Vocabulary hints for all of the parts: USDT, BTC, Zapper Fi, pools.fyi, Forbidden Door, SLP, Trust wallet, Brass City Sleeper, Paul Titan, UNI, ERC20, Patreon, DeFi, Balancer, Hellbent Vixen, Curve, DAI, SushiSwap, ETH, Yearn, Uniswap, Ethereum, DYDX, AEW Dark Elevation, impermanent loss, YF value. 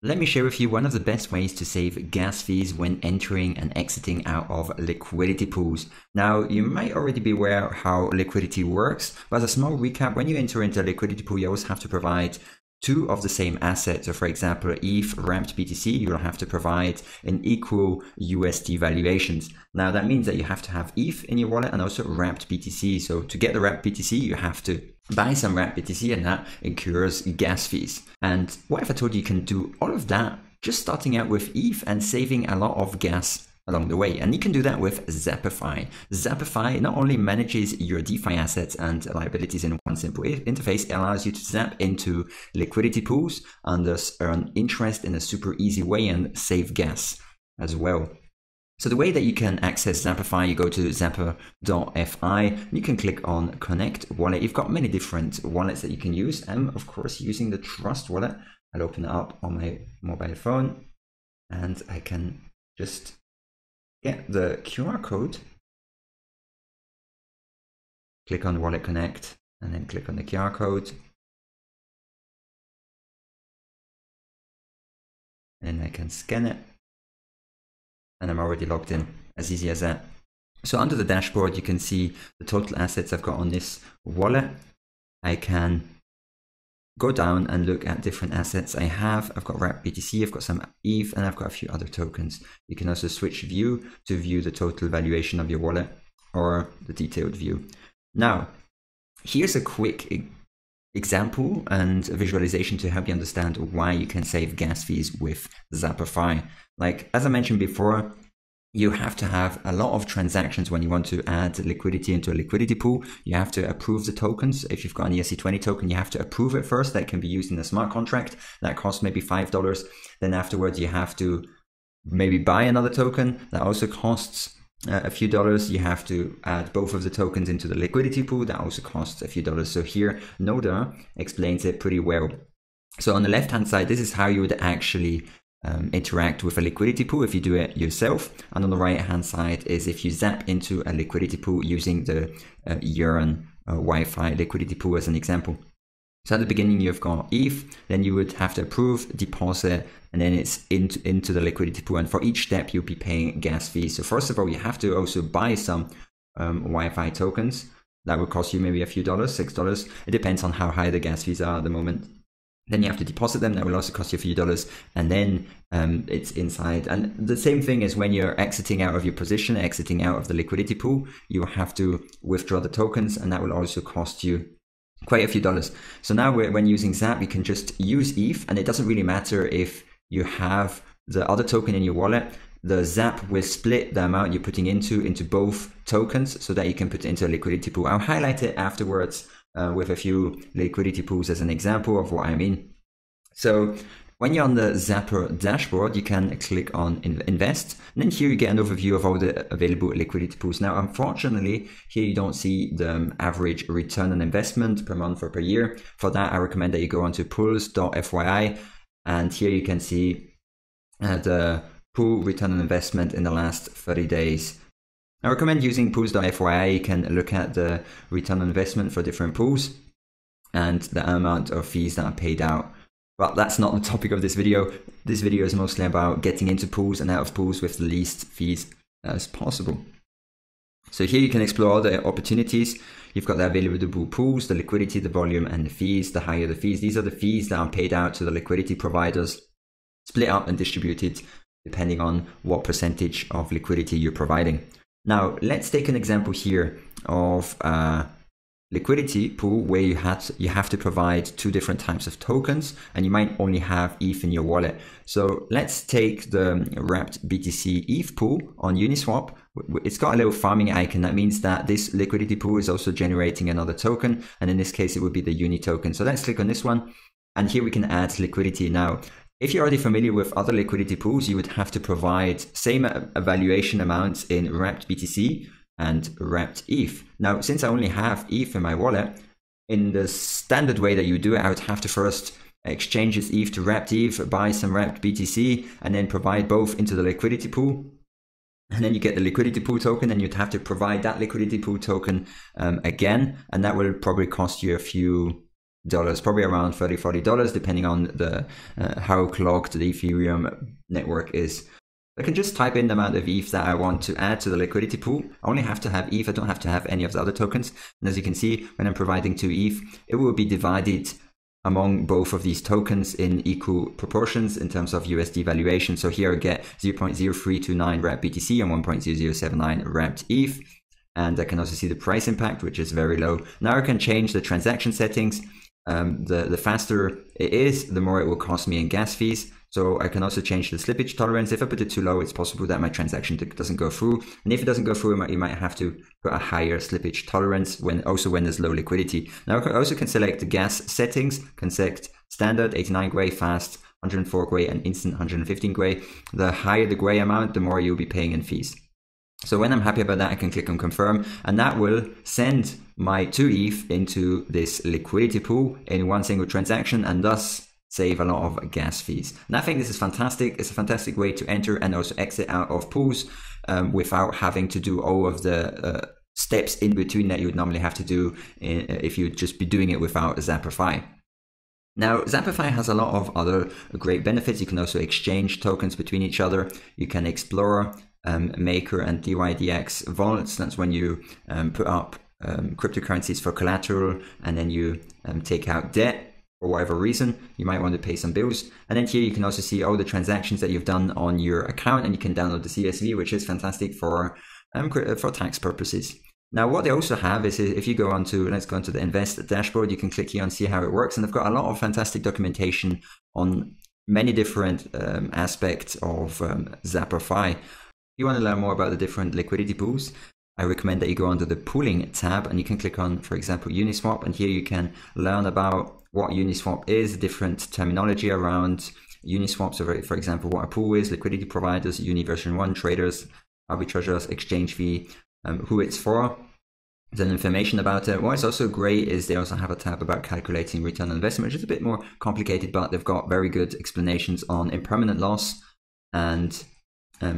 Let me share with you one of the best ways to save gas fees when entering and exiting out of liquidity pools. Now, you might already be aware how liquidity works, but as a small recap, when you enter into a liquidity pool, you always have to provide two of the same asset. So for example, ETH wrapped BTC, you will have to provide an equal USD valuations. Now that means that you have to have ETH in your wallet and also wrapped BTC. So to get the wrapped BTC, you have to buy some wrapped BTC, and that incurs gas fees. And what if I told you you can do all of that just starting out with ETH and saving a lot of gas along the way? And you can do that with Zapper Fi. Zapper Fi not only manages your DeFi assets and liabilities in one simple interface, it allows you to zap into liquidity pools and thus earn interest in a super easy way and save gas as well. So the way that you can access Zapper Fi, you go to zapper.fi and you can click on Connect Wallet. You've got many different wallets that you can use. I'm of course using the Trust wallet. I'll open it up on my mobile phone and I can just get the QR code, click on Wallet Connect, and then click on the QR code. And I can scan it. And I'm already logged in, as easy as that. So under the dashboard, you can see the total assets I've got on this wallet. I can go down and look at different assets I have. I've got wrapped BTC, I've got some ETH, and I've got a few other tokens. You can also switch view to view the total valuation of your wallet or the detailed view. Now, here's a quick example and a visualization to help you understand why you can save gas fees with Zapper Fi. Like, as I mentioned before, you have to have a lot of transactions when you want to add liquidity into a liquidity pool. You have to approve the tokens. If you've got an ERC20 token, you have to approve it first. That can be used in a smart contract. That costs maybe $5. Then afterwards, you have to maybe buy another token. That also costs a few dollars. You have to add both of the tokens into the liquidity pool. That also costs a few dollars. So here, Noda explains it pretty well. So on the left-hand side, this is how you would actually interact with a liquidity pool if you do it yourself, and on the right hand side is if you zap into a liquidity pool using the Yearn Wi-Fi liquidity pool as an example. So at the beginning you've got ETH, then you would have to approve, deposit, and then it's into the liquidity pool, and for each step you'll be paying gas fees. So first of all, you have to also buy some Wi-Fi tokens. That will cost you maybe a few dollars, $6. It depends on how high the gas fees are at the moment. Then you have to deposit them. That will also cost you a few dollars. And then it's inside. And the same thing is when you're exiting out of your position, exiting out of the liquidity pool, you have to withdraw the tokens, and that will also cost you quite a few dollars. So now when using Zap, you can just use ETH, and it doesn't really matter if you have the other token in your wallet. The Zap will split the amount you're putting into both tokens so that you can put it into a liquidity pool. I'll highlight it afterwards with a few liquidity pools as an example of what I mean. So when you're on the Zapper dashboard, you can click on Invest, and then here you get an overview of all the available liquidity pools. Now, unfortunately, here you don't see the average return on investment per month or per year. For that, I recommend that you go onto pools.fyi, and here you can see the pool return on investment in the last 30 days. I recommend using pools.fyi. You can look at the return on investment for different pools and the amount of fees that are paid out. But that's not the topic of this video. This video is mostly about getting into pools and out of pools with the least fees as possible. So here you can explore all the opportunities. You've got the available pools, the liquidity, the volume, and the fees. The higher the fees, these are the fees that are paid out to the liquidity providers, split up and distributed depending on what percentage of liquidity you're providing. Now, let's take an example here of a liquidity pool where you have to provide two different types of tokens, and you might only have ETH in your wallet. So let's take the wrapped BTC ETH pool on Uniswap. It's got a little farming icon. That means that this liquidity pool is also generating another token, and in this case, it would be the UNI token. So let's click on this one, and here we can add liquidity now. If you're already familiar with other liquidity pools, you would have to provide same valuation amounts in wrapped BTC and wrapped ETH. Now, since I only have ETH in my wallet, in the standard way that you do it, I would have to first exchange this ETH to wrapped ETH, buy some wrapped BTC, and then provide both into the liquidity pool. And then you get the liquidity pool token, and you'd have to provide that liquidity pool token again, and that will probably cost you a few probably around $30–$40, depending on the how clogged the Ethereum network is. I can just type in the amount of ETH that I want to add to the liquidity pool. I only have to have ETH, I don't have to have any of the other tokens. And as you can see, when I'm providing 2 ETH, it will be divided among both of these tokens in equal proportions in terms of USD valuation. So here I get 0.0329 wrapped BTC and 1.0079 wrapped ETH. And I can also see the price impact, which is very low. Now I can change the transaction settings. The faster it is, the more it will cost me in gas fees. So I can also change the slippage tolerance. If I put it too low, it's possible that my transaction doesn't go through. And if it doesn't go through, you might have to put a higher slippage tolerance when there's low liquidity. Now I also can select the gas settings, can select standard, 89 Gray, fast, 104 Gray, and instant 115 Gray. The higher the Gray amount, the more you'll be paying in fees. So when I'm happy about that, I can click on confirm, and that will send my 2 ETH into this liquidity pool in one single transaction, and thus save a lot of gas fees. And I think this is fantastic. It's a fantastic way to enter and also exit out of pools without having to do all of the steps in between that you would normally have to do if you'd just be doing it without Zapper Fi. Now, Zapper Fi has a lot of other great benefits. You can also exchange tokens between each other. You can explore Maker and DYDX wallets. That's when you put up cryptocurrencies for collateral, and then you take out debt for whatever reason. You might want to pay some bills. And then here you can also see all the transactions that you've done on your account, and you can download the CSV, which is fantastic for tax purposes. Now, what they also have is, if you go on to, let's go into the Invest dashboard, you can click here and see how it works. And they've got a lot of fantastic documentation on many different aspects of Zapper Fi. If you want to learn more about the different liquidity pools, I recommend that you go under the pooling tab, and you can click on, for example, Uniswap, and here you can learn about what Uniswap is, different terminology around Uniswap. So for example, what a pool is, liquidity providers, Uni version 1, traders, arbitrageurs, exchange fee, who it's for, then information about it. What's also great is they also have a tab about calculating return on investment, which is a bit more complicated, but they've got very good explanations on impermanent loss and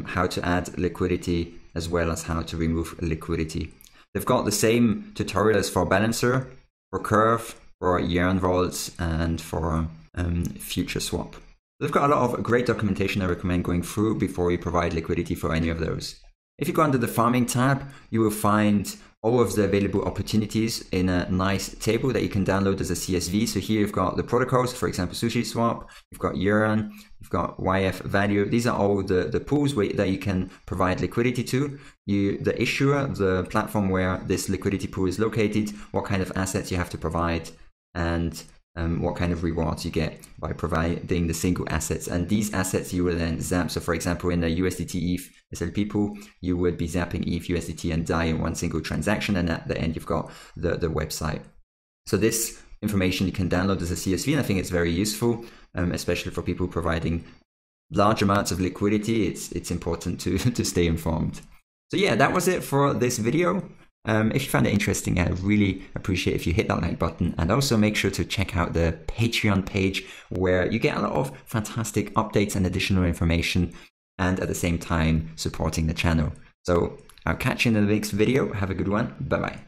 how to add liquidity, as well as how to remove liquidity. They've got the same tutorial as for Balancer, for Curve, for Yearn vaults, and for SushiSwap. They've got a lot of great documentation I recommend going through before you provide liquidity for any of those. If you go under the farming tab, you will find all of the available opportunities in a nice table that you can download as a CSV. So here you've got the protocols, for example, SushiSwap, you've got Yearn, you've got YF value. These are all the pools that you can provide liquidity to. The issuer, the platform where this liquidity pool is located, what kind of assets you have to provide, and what kind of rewards you get by providing the single assets. And these assets you will then zap. So for example, in the USDT ETH SLP pool, you would be zapping ETH, USDT, and DAI in one single transaction. And at the end, you've got the website. So this information you can download as a CSV, and I think it's very useful, especially for people providing large amounts of liquidity. It's important to stay informed. So yeah, that was it for this video. If you found it interesting, I really appreciate if you hit that like button, and also make sure to check out the Patreon page, where you get a lot of fantastic updates and additional information, and at the same time supporting the channel. So I'll catch you in the next video. Have a good one. Bye bye.